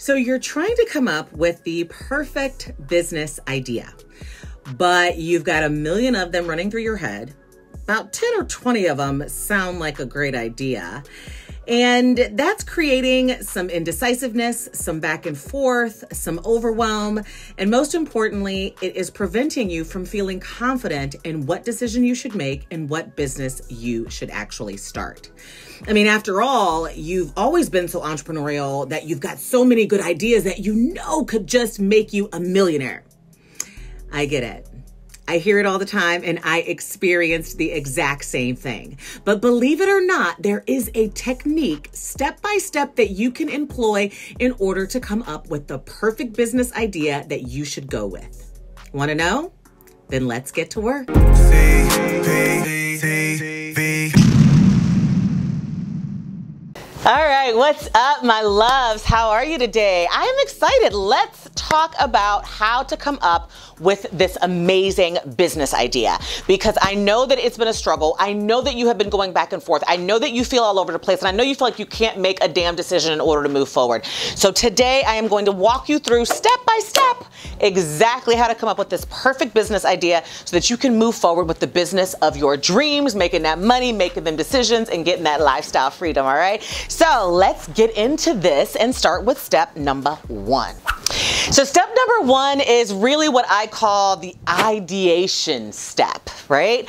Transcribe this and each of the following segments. So you're trying to come up with the perfect business idea, but you've got a million of them running through your head. About 10 or 20 of them sound like a great idea. And that's creating some indecisiveness, some back and forth, some overwhelm. And most importantly, it is preventing you from feeling confident in what decision you should make and what business you should actually start. I mean, after all, you've always been so entrepreneurial that you've got so many good ideas that you know could just make you a millionaire. I get it. I hear it all the time, and I experienced the exact same thing. But believe it or not, there is a technique step-by-step that you can employ in order to come up with the perfect business idea that you should go with. Want to know? Then let's get to work. All right, what's up, my loves? How are you today? I am excited. Let's talk about how to come up with this amazing business idea, because I know that it's been a struggle. I know that you have been going back and forth. I know that you feel all over the place, and I know you feel like you can't make a damn decision in order to move forward. So today I am going to walk you through step by step exactly how to come up with this perfect business idea so that you can move forward with the business of your dreams, making that money, making them decisions, and getting that lifestyle freedom, all right? So let's get into this and start with step number one. So step number one is really what I call the ideation step, right?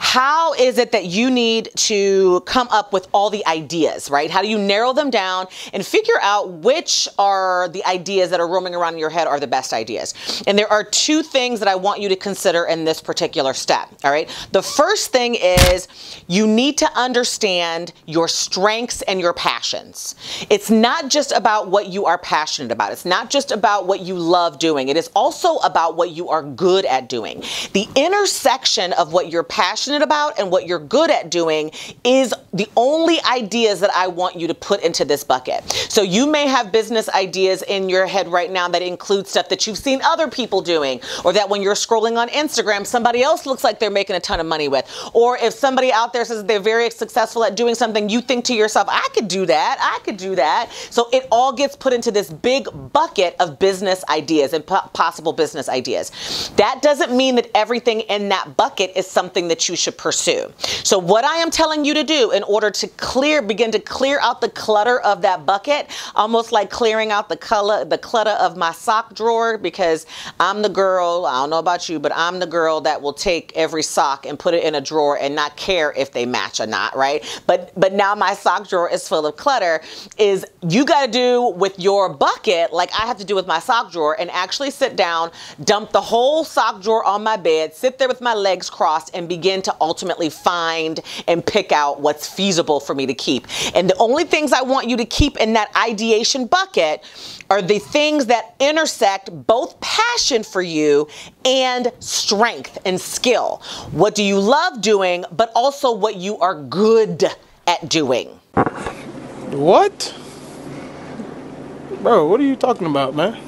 How is it that you need to come up with all the ideas, right? How do you narrow them down and figure out which are the ideas that are roaming around in your head are the best ideas? And there are two things that I want you to consider in this particular step, all right? The first thing is you need to understand your strengths and your passions. It's not just about what you are passionate about. It's not just about what you love doing. It is also about what you are good at doing. The intersection of what you're passionate about and what you're good at doing is the only ideas that I want you to put into this bucket. So you may have business ideas in your head right now that include stuff that you've seen other people doing, or that when you're scrolling on Instagram, somebody else looks like they're making a ton of money with. Or if somebody out there says they're very successful at doing something, you think to yourself, I could do that, I could do that. So it all gets put into this big bucket of business ideas and possible business ideas. That doesn't mean that everything in that bucket is something that you should pursue. So what I am telling you to do in order to begin to clear out the clutter of that bucket, almost like clearing out the clutter of my sock drawer, because I'm the girl, I don't know about you, but I'm the girl that will take every sock and put it in a drawer and not care if they match or not, right? But now my sock drawer is full of clutter. Is you got to do with your bucket like I have to do with my sock drawer, and actually sit down, dump the whole sock drawer on my bed, sit there with my legs crossed, and begin to ultimately find and pick out what's feasible for me to keep. And the only things I want you to keep in that ideation bucket are the things that intersect both passion for you and strength and skill. What do you love doing, but also what you are good at doing? What? Bro, what are you talking about, man?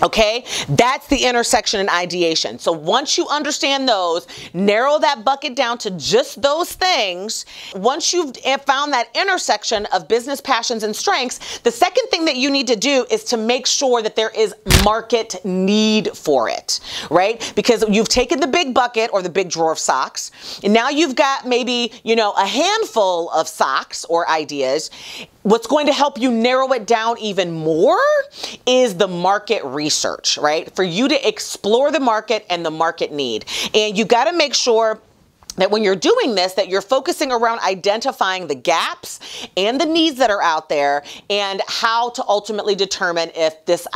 Okay, that's the intersection and ideation. So once you understand those, narrow that bucket down to just those things. Once you've found that intersection of business passions and strengths, the second thing that you need to do is to make sure that there is market need for it, right? Because you've taken the big bucket or the big drawer of socks, and now you've got maybe, you know, a handful of socks or ideas. What's going to help you narrow it down even more is the market research, right? For you to explore the market and the market need. And you got to make sure that when you're doing this, that you're focusing around identifying the gaps and the needs that are out there, and how to ultimately determine if this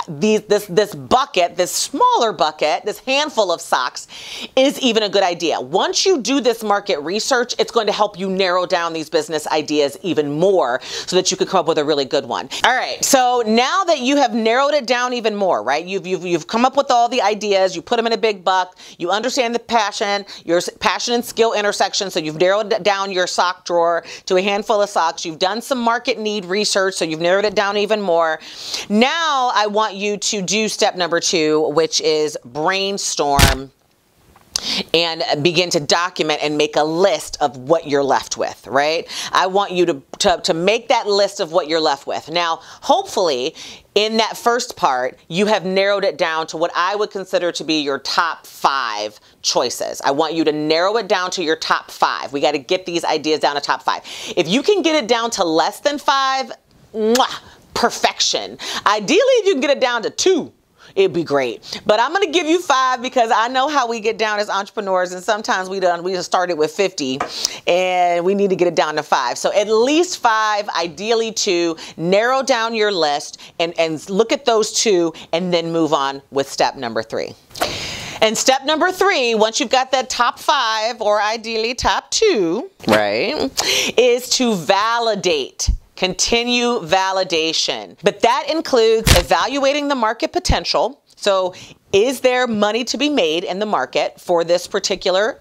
bucket, this smaller bucket, this handful of socks is even a good idea. Once you do this market research, it's going to help you narrow down these business ideas even more so that you can come up with a really good one. All right, so now that you have narrowed it down even more, right? You've come up with all the ideas, you put them in a big bucket, you understand the passion, your passion and skill intersection, so you've narrowed down your sock drawer to a handful of socks. You've done some market need research, so you've narrowed it down even more. Now I want you to do step number two, which is brainstorm and begin to document and make a list of what you're left with, right? I want you to make that list of what you're left with. Now, hopefully, in that first part, you have narrowed it down to what I would consider to be your top 5 choices. I want you to narrow it down to your top 5. We got to get these ideas down to top 5. If you can get it down to less than 5, mwah, perfection. Ideally, if you can get it down to 2, it'd be great. But I'm going to give you 5 because I know how we get down as entrepreneurs, and sometimes we just started with 50 and we need to get it down to 5. So at least 5, ideally 2, narrow down your list and look at those 2 and then move on with step number 3. And step number 3, once you've got that top 5 or ideally top 2, right, is to validate. Continue validation. But that includes evaluating the market potential. So is there money to be made in the market for this particular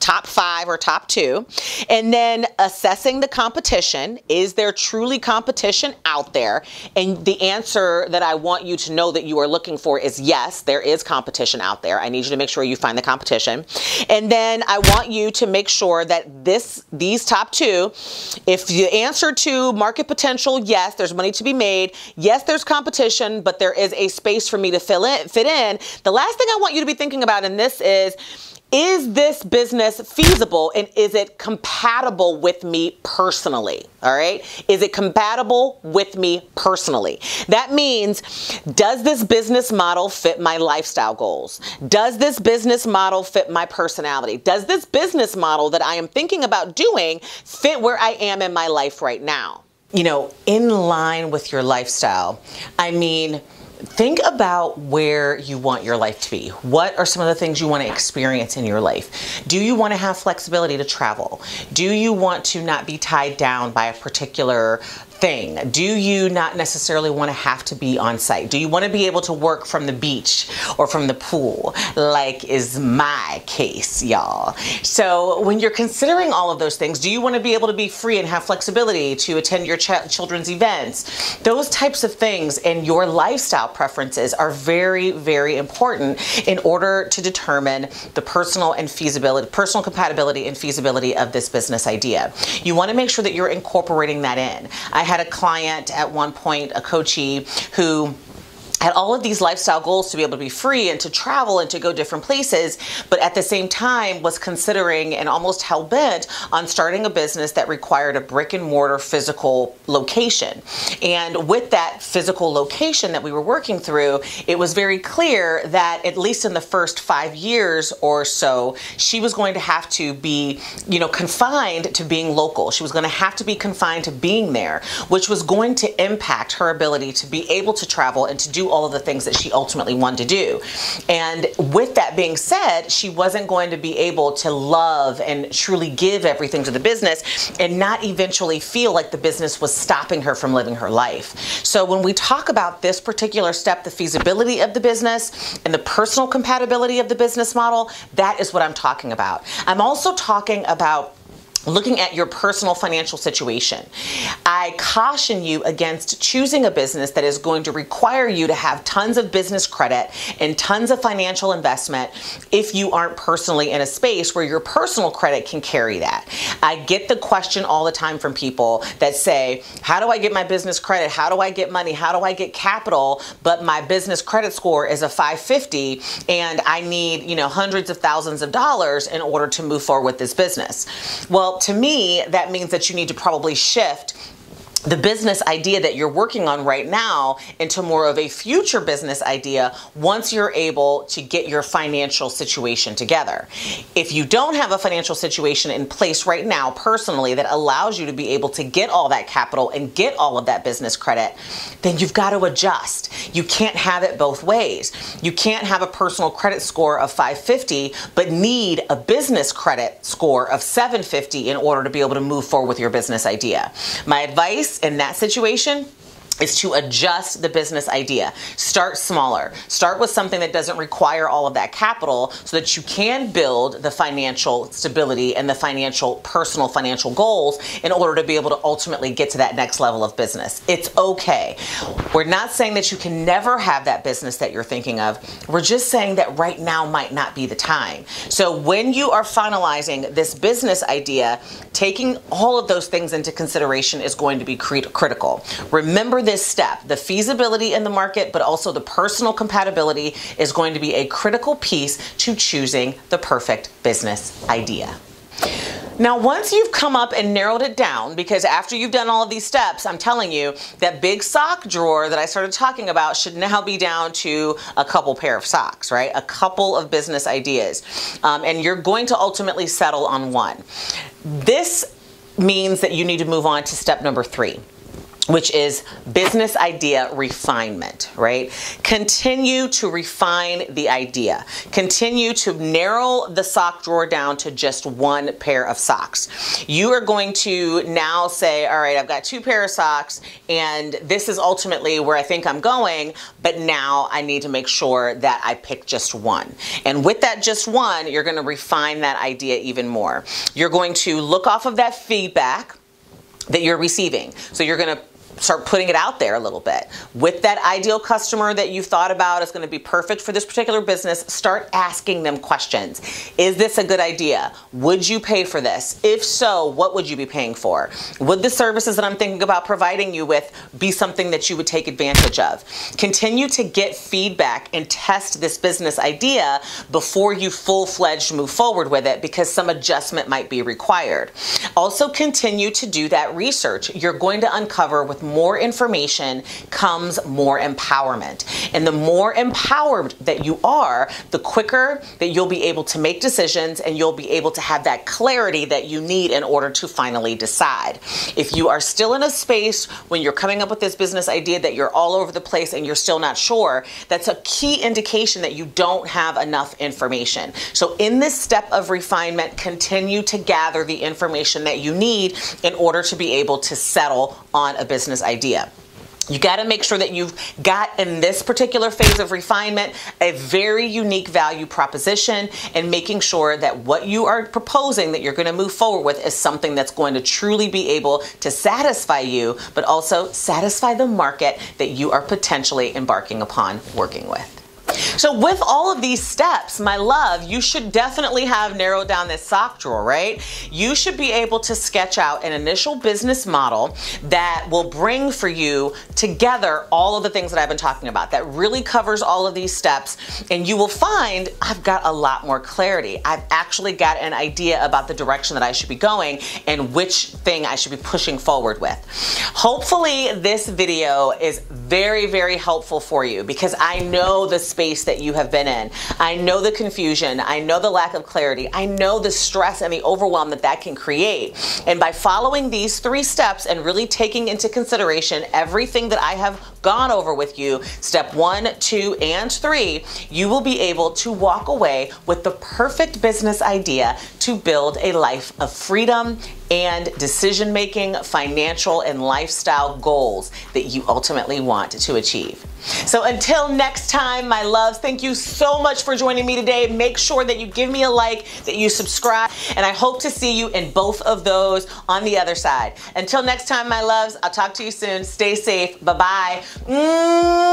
top 5 or top 2? And then assessing the competition. Is there truly competition out there? And the answer that I want you to know that you are looking for is yes, there is competition out there. I need you to make sure you find the competition. And then I want you to make sure that these top 2, if the answer to market potential, yes, there's money to be made. Yes, there's competition, but there is a space for me to fit in. The last thing I want you to be thinking about in this is this business feasible, and is it compatible with me personally? All right. Is it compatible with me personally? That means, does this business model fit my lifestyle goals? Does this business model fit my personality? Does this business model that I am thinking about doing fit where I am in my life right now? You know, in line with your lifestyle. I mean, think about where you want your life to be. What are some of the things you want to experience in your life? Do you want to have flexibility to travel? Do you want to not be tied down by a particular thing? Do you not necessarily want to have to be on site? Do you want to be able to work from the beach or from the pool, like is my case, y'all? So when you're considering all of those things, do you want to be able to be free and have flexibility to attend your children's events? Those types of things and your lifestyle preferences are very, very important in order to determine the personal compatibility and feasibility of this business idea. You want to make sure that you're incorporating that in. I had a client at one point, a coachee, who had all of these lifestyle goals to be able to be free and to travel and to go different places, but at the same time was considering and almost hell-bent on starting a business that required a brick and mortar physical location. And with that physical location that we were working through, it was very clear that at least in the first 5 years or so, she was going to have to be, you know, confined to being local. She was going to have to be confined to being there, which was going to impact her ability to be able to travel and to do all of the things that she ultimately wanted to do. And with that being said, she wasn't going to be able to love and truly give everything to the business and not eventually feel like the business was stopping her from living her life. So when we talk about this particular step, the feasibility of the business and the personal compatibility of the business model, that is what I'm talking about. I'm also talking about looking at your personal financial situation. I caution you against choosing a business that is going to require you to have tons of business credit and tons of financial investment if you aren't personally in a space where your personal credit can carry that. I get the question all the time from people that say, how do I get my business credit? How do I get money? How do I get capital? But my business credit score is a 550 and I need, you know, hundreds of thousands of dollars in order to move forward with this business. Well, to me, that means that you need to probably shift the business idea that you're working on right now into more of a future business idea once you're able to get your financial situation together. If you don't have a financial situation in place right now personally that allows you to be able to get all that capital and get all of that business credit, then you've got to adjust. You can't have it both ways. You can't have a personal credit score of 550 but need a business credit score of 750 in order to be able to move forward with your business idea. My advice in that situation is to adjust the business idea. Start smaller. Start with something that doesn't require all of that capital so that you can build the financial stability and the personal financial goals in order to be able to ultimately get to that next level of business. It's okay. We're not saying that you can never have that business that you're thinking of. We're just saying that right now might not be the time. So when you are finalizing this business idea, taking all of those things into consideration is going to be critical. Remember this step, the feasibility in the market, but also the personal compatibility is going to be a critical piece to choosing the perfect business idea. Now, once you've come up and narrowed it down, because after you've done all of these steps, I'm telling you that big sock drawer that I started talking about should now be down to a couple pair of socks, right? A couple of business ideas. And you're going to ultimately settle on one. This means that you need to move on to step number 3, which is business idea refinement, right? Continue to refine the idea. Continue to narrow the sock drawer down to just one pair of socks. You are going to now say, all right, I've got 2 pairs of socks and this is ultimately where I think I'm going, but now I need to make sure that I pick just one. And with that just one, you're gonna refine that idea even more. You're going to look off of that feedback that you're receiving. So you're gonna start putting it out there a little bit. With that ideal customer that you've thought about is gonna be perfect for this particular business, start asking them questions. Is this a good idea? Would you pay for this? If so, what would you be paying for? Would the services that I'm thinking about providing you with be something that you would take advantage of? Continue to get feedback and test this business idea before you full-fledged move forward with it, because some adjustment might be required. Also continue to do that research. You're going to uncover with more information comes more empowerment. And the more empowered that you are, the quicker that you'll be able to make decisions and you'll be able to have that clarity that you need in order to finally decide. If you are still in a space when you're coming up with this business idea that you're all over the place and you're still not sure, that's a key indication that you don't have enough information. So in this step of refinement, continue to gather the information that you need in order to be able to settle on a business idea. You got to make sure that you've got in this particular phase of refinement a very unique value proposition, and making sure that what you are proposing that you're going to move forward with is something that's going to truly be able to satisfy you, but also satisfy the market that you are potentially embarking upon working with. So with all of these steps, my love, you should definitely have narrowed down this sock drawer, right? You should be able to sketch out an initial business model that will bring for you together all of the things that I've been talking about, that really covers all of these steps. And you will find I've got a lot more clarity. I've actually got an idea about the direction that I should be going and which thing I should be pushing forward with. Hopefully this video is very, very helpful for you, because I know the space that you have been in. I know the confusion. I know the lack of clarity. I know the stress and the overwhelm that that can create. And by following these 3 steps and really taking into consideration everything that I have gone over with you, step 1, 2, and 3, you will be able to walk away with the perfect business idea to build a life of freedom and decision-making, financial, and lifestyle goals that you ultimately want to achieve. So until next time, my loves, thank you so much for joining me today. Make sure that you give me a like, that you subscribe, and I hope to see you in both of those on the other side. Until next time, my loves, I'll talk to you soon. Stay safe. Bye-bye.